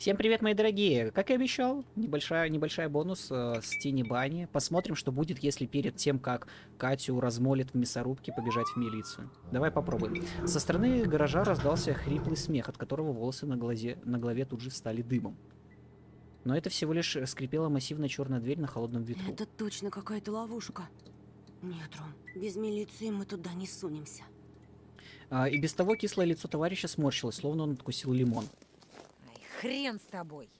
Всем привет, мои дорогие. Как и обещал, небольшая бонус с Тини Бани. Посмотрим, что будет, если перед тем, как Катю размолит в мясорубке, побежать в милицию. Давай попробуем. Со стороны гаража раздался хриплый смех, от которого волосы на голове тут же встали дымом. Но это всего лишь скрипела массивная черная дверь на холодном ветру. Это точно какая-то ловушка. Нет, Ром, без милиции мы туда не сунемся. И без того кислое лицо товарища сморщилось, словно он откусил лимон. Ай, хрен с тобой.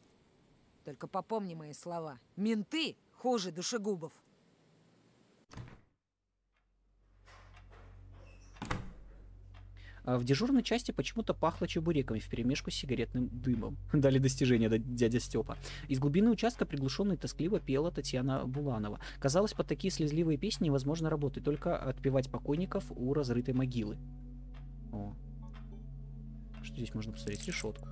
Только попомни мои слова. Менты хуже душегубов. В дежурной части почему-то пахло чебуреками вперемешку с сигаретным дымом. Дали достижение дядя Степа. Из глубины участка приглушенно и тоскливо пела Татьяна Буланова. Казалось, под такие слезливые песни невозможно работать, только отпевать покойников у разрытой могилы. О. Что здесь можно посмотреть? Решетку.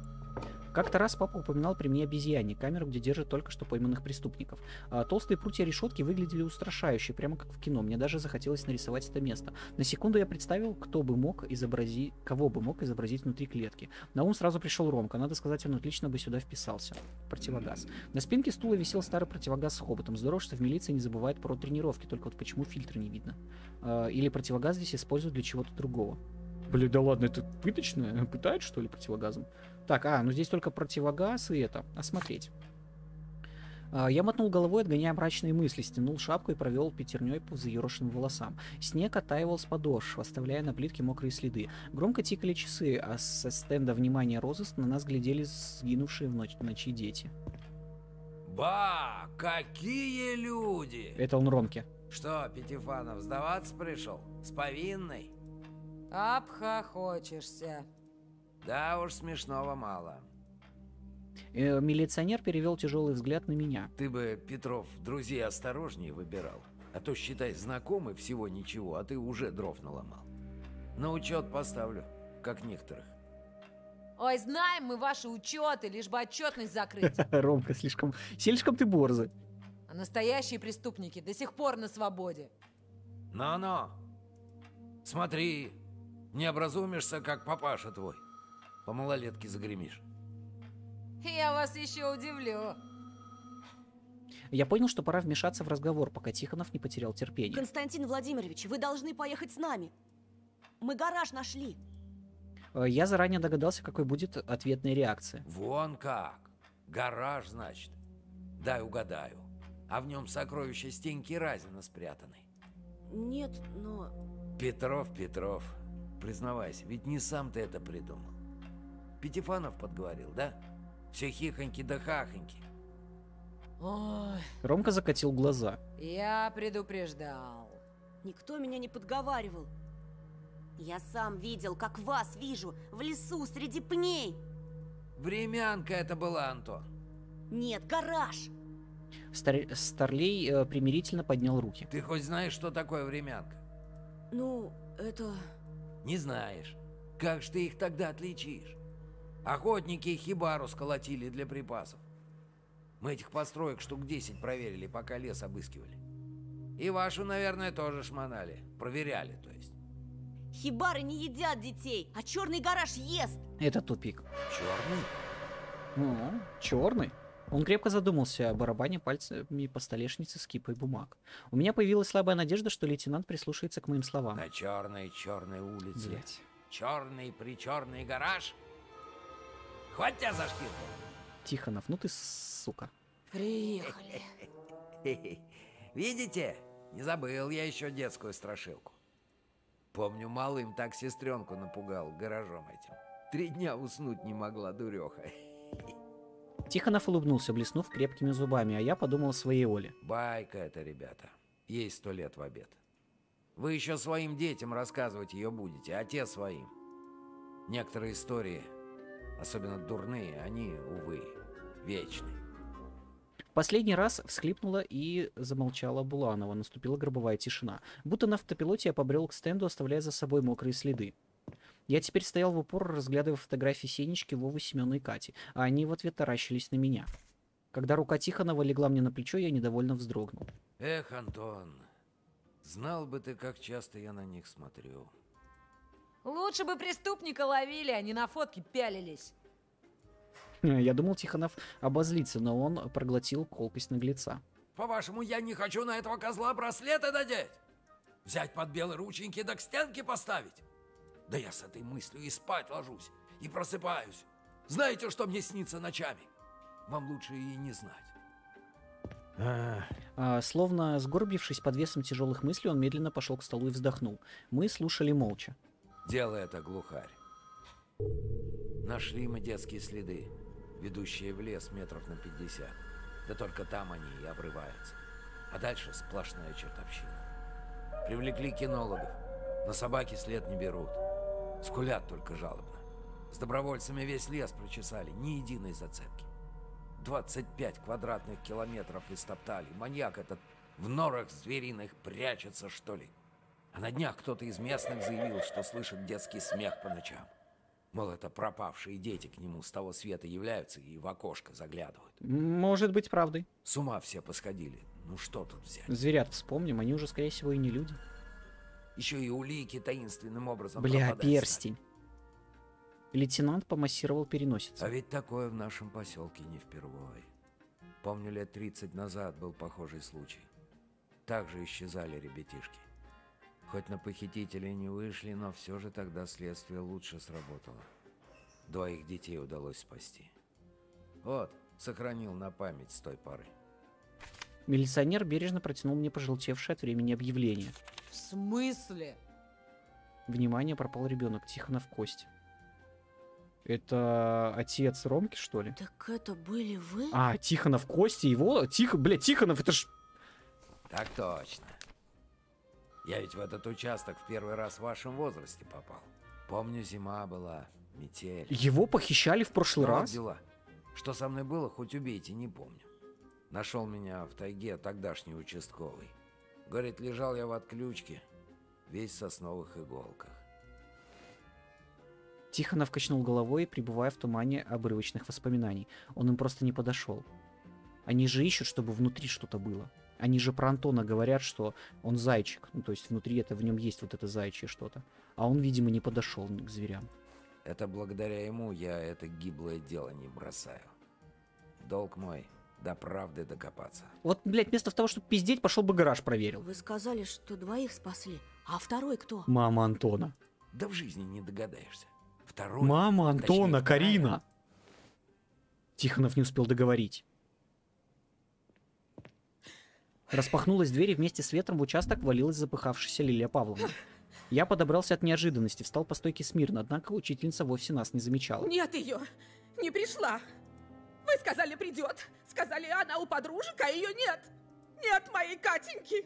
Как-то раз папа упоминал при мне обезьянник, камеру, где держат только что пойманных преступников. Толстые прутья решетки выглядели устрашающе, прямо как в кино. Мне даже захотелось нарисовать это место. На секунду я представил, кого бы мог изобразить внутри клетки. На ум сразу пришел Ромка. Надо сказать, он отлично бы сюда вписался. Противогаз. На спинке стула висел старый противогаз с хоботом. Здорово, что в милиции не забывают про тренировки, только вот почему фильтра не видно. Или противогаз здесь используют для чего-то другого. Блин, да ладно, это пыточное? Пытают, что ли, противогазом? Так, ну здесь только противогаз и это. Осмотреть. Я мотнул головой, отгоняя мрачные мысли, стянул шапку и провел пятерней по взъерошенным волосам. Снег оттаивал с подошв, оставляя на плитке мокрые следы. Громко тикали часы, а со стенда внимания розыск на нас глядели сгинувшие в ночи дети. Ба, какие люди! Это он Ромке. Что, Пятифанов, сдаваться пришел? С повинной? Обхохочешься. Да уж, смешного мало. Милиционер перевел тяжелый взгляд на меня. Ты бы, Петров, друзей осторожнее выбирал. А то, считай, знакомы всего ничего, а ты уже дров наломал. На учет поставлю, как некоторых. Ой, знаем мы ваши учеты, лишь бы отчетность закрыть. Ромка, слишком ты борзый. А настоящие преступники до сих пор на свободе. Но-но. Смотри, не образумишься, как папаша твой. По малолетке загремишь. Я вас еще удивлю. Я понял, что пора вмешаться в разговор, пока Тихонов не потерял терпение. Константин Владимирович, вы должны поехать с нами. Мы гараж нашли. Я заранее догадался, какой будет ответная реакция. Вон как. Гараж, значит. Дай угадаю. А в нем сокровища Стеньки Разина спрятаны. Нет, но... Петров, признавайся, ведь не сам ты это придумал. Пятифанов подговорил, да? Все хихоньки да хахоньки. Ой. Ромка закатил глаза. Я предупреждал. Никто меня не подговаривал. Я сам видел, как вас вижу, в лесу среди пней. Времянка это была, Антон. Нет, гараж. Старлей примирительно поднял руки. Ты хоть знаешь, что такое времянка? Ну, это... Не знаешь. Как же ты их тогда отличишь? Охотники хибару сколотили для припасов. Мы этих построек штук 10 проверили, пока лес обыскивали. И вашу, наверное, тоже шмонали. Проверяли, то есть. Хибары не едят детей, а черный гараж ест. Это тупик. Черный? Ну, черный. Он крепко задумался, барабаня пальцами по столешнице с кипой бумаг. У меня появилась слабая надежда, что лейтенант прислушается к моим словам. На черной улице. Блять. Черный-причерный гараж. Хватит тебя за шкирку. Тихонов, ну ты сука. Приехали. Видите? Не забыл я еще детскую страшилку. Помню, малым так сестренку напугал гаражом этим. 3 дня уснуть не могла, дуреха. Тихонов улыбнулся, блеснув крепкими зубами, а я подумал о своей Оле. Байка это, ребята. Ей 100 лет в обед. Вы еще своим детям рассказывать ее будете, а те своим. Некоторые истории, особенно дурные, они, увы, вечны. Последний раз всхлипнула и замолчала Буланова. Наступила гробовая тишина. Будто на автопилоте я побрел к стенду, оставляя за собой мокрые следы. Я теперь стоял в упор, разглядывая фотографии Сенечки, Вовы, Семена и Кати, а они в ответ таращились на меня. Когда рука Тихонова легла мне на плечо, я недовольно вздрогнул. Эх, Антон, знал бы ты, как часто я на них смотрю. Лучше бы преступника ловили, а не на фотки пялились. Я думал, Тихонов обозлится, но он проглотил колкость наглеца. По-вашему, я не хочу на этого козла браслета надеть? Взять под белые рученьки да к стенке поставить? Да я с этой мыслью и спать ложусь, и просыпаюсь. Знаете, что мне снится ночами? Вам лучше и не знать. Словно сгорбившись под весом тяжелых мыслей, он медленно пошел к столу и вздохнул. Мы слушали молча. Дело это, глухарь. Нашли мы детские следы, ведущие в лес метров на 50. Да только там они и обрываются. А дальше сплошная чертовщина. Привлекли кинологов. На собаки след не берут. Скулят только жалобно. С добровольцами весь лес прочесали, ни единой зацепки. 25 квадратных километров истоптали. Маньяк этот в норах звериных прячется, что ли. А на днях кто-то из местных заявил, что слышит детский смех по ночам. Мол, это пропавшие дети к нему с того света являются и в окошко заглядывают. Может быть, правдой. С ума все посходили. Ну что тут взять? Зверят вспомним, они уже, скорее всего, и не люди. Еще и улики таинственным образом пропадают. Бля, перстень. Лейтенант помассировал переносицу. А ведь такое в нашем поселке не впервой. Помню, лет 30 назад был похожий случай. Также исчезали ребятишки. Хоть на похитителей не вышли, но все же тогда следствие лучше сработало. Двоих детей удалось спасти. Вот, сохранил на память с той поры. Милиционер бережно протянул мне пожелтевшее от времени объявление. В смысле? Внимание, пропал ребенок. Тихонов в кость. Это отец Ромки, что ли? Так это были вы? А, Тихонов, Костя, его... Бля, Тихонов, это ж... Так точно. Я ведь в этот участок в первый раз в вашем возрасте попал. Помню, зима была, метель. Его похищали в прошлый раз? Дела. Что со мной было, хоть убейте, не помню. Нашел меня в тайге тогдашний участковый. Говорит, лежал я в отключке, весь в сосновых иголках. Тихонов качнул головой, пребывая в тумане обрывочных воспоминаний. Он им просто не подошел. Они же ищут, чтобы внутри что-то было. Они же про Антона говорят, что он зайчик. Ну, то есть внутри это, в нем есть вот это зайчье что-то. А он, видимо, не подошел к зверям. Это благодаря ему я это гиблое дело не бросаю. Долг мой до правды докопаться. Вот, блядь, вместо того, чтобы пиздеть, пошел бы гараж проверил. Вы сказали, что двоих спасли, а второй кто? Мама Антона. Да в жизни не догадаешься. Второй, мама Антона, точнее, Карина. Тихонов не успел договорить. Распахнулась дверь, и вместе с ветром в участок валилась запыхавшаяся Лилия Павловна. Я подобрался от неожиданности, встал по стойке смирно, однако учительница вовсе нас не замечала. Нет ее, не пришла. Вы сказали, придет. Сказали, она у подружек, а ее нет. Нет моей Катеньки.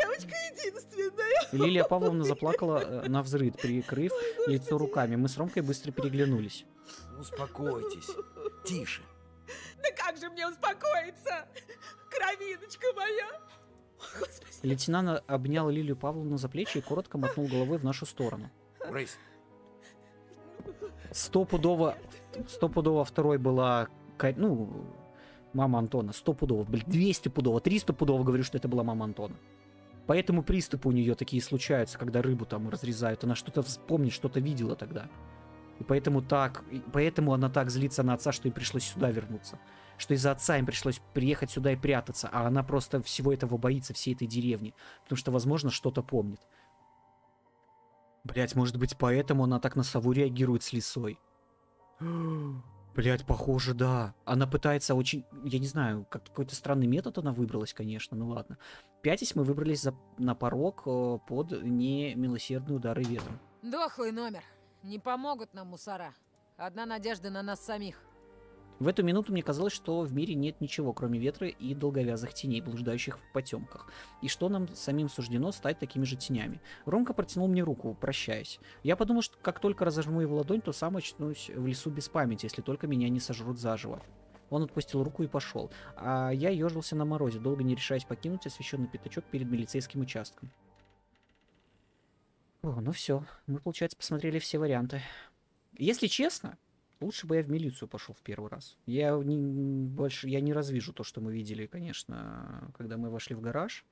Девочка единственная. Лилия Павловна заплакала на взрыд, прикрыв лицо руками. Мы с Ромкой быстро переглянулись. Успокойтесь. Тише. Да как же мне успокоиться? Кровиночка моя. Господи. Лейтенант обнял Лилию Павловну за плечи и коротко мотнул головой в нашу сторону. Рысь. Стопудово второй была... Ну, мама Антона. 100 пудово, блин, 200 пудово, 300 пудово говорю, что это была мама Антона. Поэтому приступы у нее такие случаются, когда рыбу там разрезают. Она что-то вспомнит, что-то видела тогда. И поэтому она так злится на отца, что им пришлось сюда вернуться. Что из-за отца им пришлось приехать сюда и прятаться. А она просто всего этого боится, всей этой деревни. Потому что, возможно, что-то помнит. Блять, может быть, поэтому она так на сову реагирует с лисой. Блять, похоже, да. Она пытается очень... Я не знаю, как какой-то странный метод она выбралась, конечно. Ну ладно. Пятясь, мы выбрались на порог под немилосердные удары ветром. Дохлый номер. Не помогут нам мусора. Одна надежда на нас самих. В эту минуту мне казалось, что в мире нет ничего, кроме ветра и долговязых теней, блуждающих в потемках. И что нам самим суждено стать такими же тенями. Ромка протянул мне руку, прощаясь. Я подумал, что как только разожму его ладонь, то сам очнусь в лесу без памяти, если только меня не сожрут заживо. Он отпустил руку и пошел. А я ежился на морозе, долго не решаясь покинуть освещенный пятачок перед милицейским участком. О, ну все. Мы, получается, посмотрели все варианты. Если честно... Лучше бы я в милицию пошел в первый раз. Я не развижу то, что мы видели, конечно, когда мы вошли в гараж.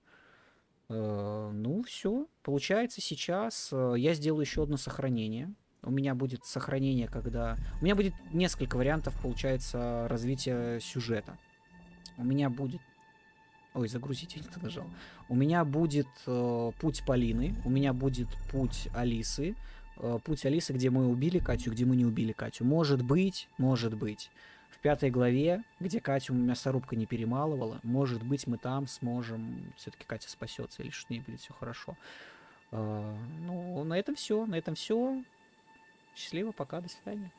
Ну, все. Получается, сейчас я сделаю еще одно сохранение. У меня будет сохранение, когда... У меня будет несколько вариантов, получается, развития сюжета. У меня будет... Ой, загрузить я не нажал. У меня будет путь Полины, у меня будет путь Алисы. Путь Алисы, где мы убили Катю, где мы не убили Катю. Может быть. В 5 главе, где Катю мясорубка не перемалывала, может быть, мы там сможем... Все-таки Катя спасется, или что-то не будет, все хорошо. Ну, на этом все. Счастливо, пока, до свидания.